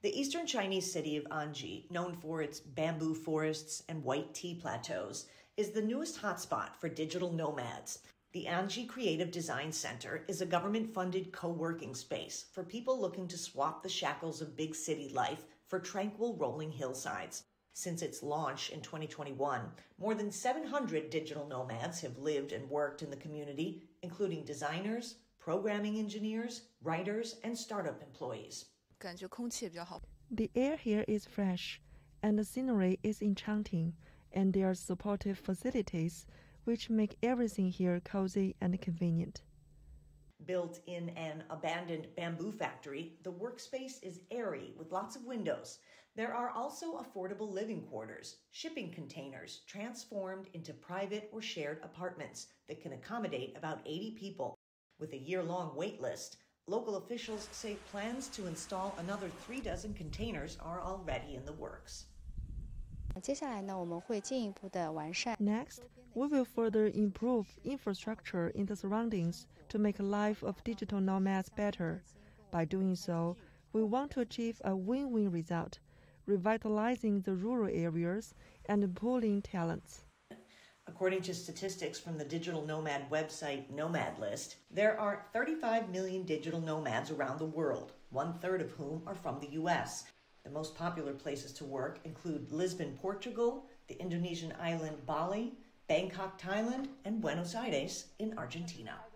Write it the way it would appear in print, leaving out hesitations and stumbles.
The eastern Chinese city of Anji, known for its bamboo forests and white tea plateaus, is the newest hotspot for digital nomads. The Anji Creative Design Center is a government-funded co-working space for people looking to swap the shackles of big city life for tranquil rolling hillsides. Since its launch in 2021, more than 700 digital nomads have lived and worked in the community, including designers, programming engineers, writers, and startup employees. The air here is fresh, and the scenery is enchanting, and there are supportive facilities which make everything here cozy and convenient. Built in an abandoned bamboo factory, the workspace is airy with lots of windows. There are also affordable living quarters, shipping containers transformed into private or shared apartments that can accommodate about 80 people. With a year-long wait list, local officials say plans to install another 3 dozen containers are already in the works. Next, we will further improve infrastructure in the surroundings to make life of digital nomads better. By doing so, we want to achieve a win-win result, revitalizing the rural areas and pooling talents. According to statistics from the digital nomad website Nomad List, there are 35 million digital nomads around the world, 1/3 of whom are from the U.S. The most popular places to work include Lisbon, Portugal, the Indonesian island Bali, Bangkok, Thailand, and Buenos Aires in Argentina.